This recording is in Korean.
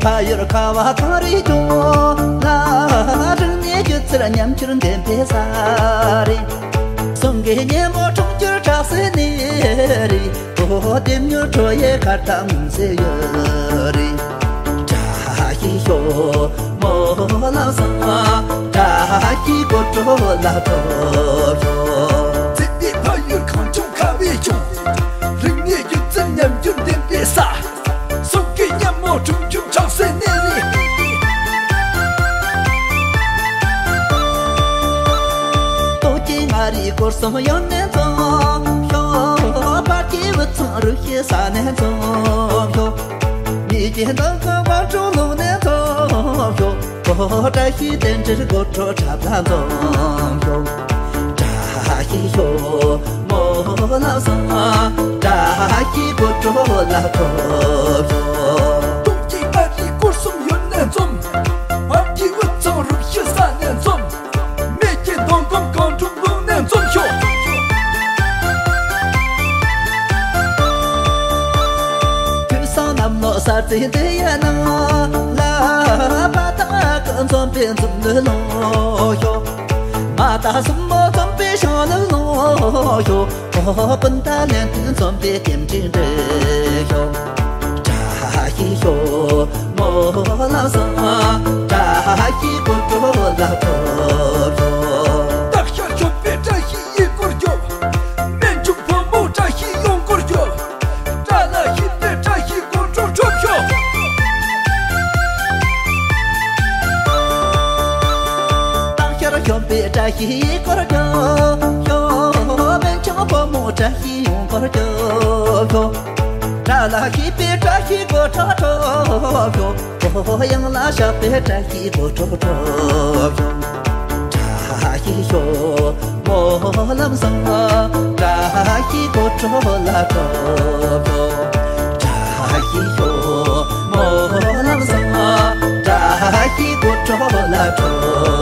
파열카와 다리도 나를 내 곁을 안냠치는 댐배살이 성계에 모퉁줄 자세내리 오댐요 저의 가탕세열이 자기요 몰라서 자기 고졸라도요 제비 파열 강총 가위죠 릉내 곁을 안냠치는 댐배살 중중 적세내리 도지마리 골소연내도 효바기부터를 희사내도 효 미제던가 와주로내도 효 고다히 댄질 고초잡다도 효 자기요 몰라서 자기 고초라도 효 사지대야나 라바다 건전변좀늘어요 마다 숨어 좀빼셔는어요 어번다는 좀빼김진대요 자기요 몰라서 자기 고졸라도요 딱혀줘 빼자기 일걸요 맨중 범모 자기 용걸요 짜나 힘들 자기 자기 걸어줘 요 맨청 범모 자기 용걸어줘 요 자라기 빼 자기 고쳐줘 요 고양라샤 빼 자기 고쳐줘 요 자기요 몰라서 자기 고쳐라줘 요 자기요 몰라서 자기 고쳐라줘